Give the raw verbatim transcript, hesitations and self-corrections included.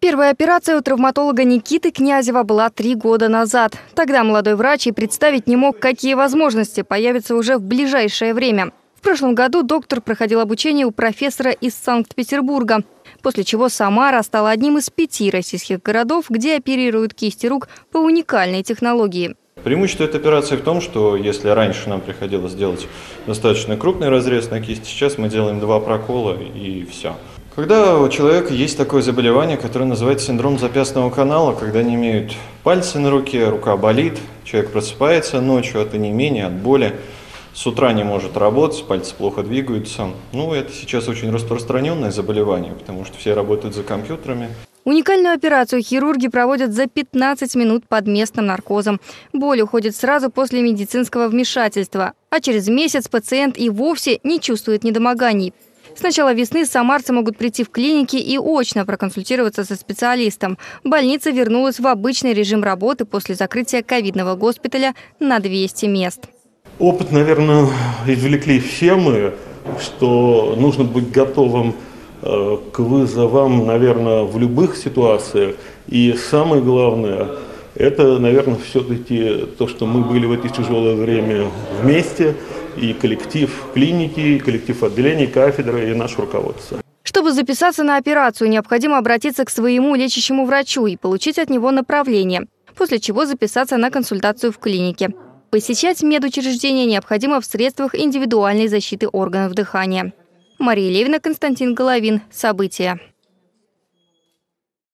Первая операция у травматолога Никиты Князева была три года назад. Тогда молодой врач и представить не мог, какие возможности появятся уже в ближайшее время. В прошлом году доктор проходил обучение у профессора из Санкт-Петербурга, после чего Самара стала одним из пяти российских городов, где оперируют кисти рук по уникальной технологии. Преимущество этой операции в том, что если раньше нам приходилось делать достаточно крупный разрез на кисти, сейчас мы делаем два прокола и все. Когда у человека есть такое заболевание, которое называется синдром запястного канала, когда не имеют пальцы на руке, рука болит, человек просыпается ночью от онемения, от боли, с утра не может работать, пальцы плохо двигаются. Ну, это сейчас очень распространенное заболевание, потому что все работают за компьютерами. Уникальную операцию хирурги проводят за пятнадцать минут под местным наркозом. Боль уходит сразу после медицинского вмешательства, а через месяц пациент и вовсе не чувствует недомоганий. С начала весны самарцы могут прийти в клиники и очно проконсультироваться со специалистом. Больница вернулась в обычный режим работы после закрытия ковидного госпиталя на двести мест. Опыт, наверное, извлекли все мы, что нужно быть готовым к вызовам, наверное, в любых ситуациях. И самое главное, это, наверное, все-таки то, что мы были в это тяжелое время вместе. И коллектив клиники, и коллектив отделений, кафедры, и наше руководство. Чтобы записаться на операцию, необходимо обратиться к своему лечащему врачу и получить от него направление, после чего записаться на консультацию в клинике. Посещать медучреждения необходимо в средствах индивидуальной защиты органов дыхания. Мария Левина, Константин Головин. События.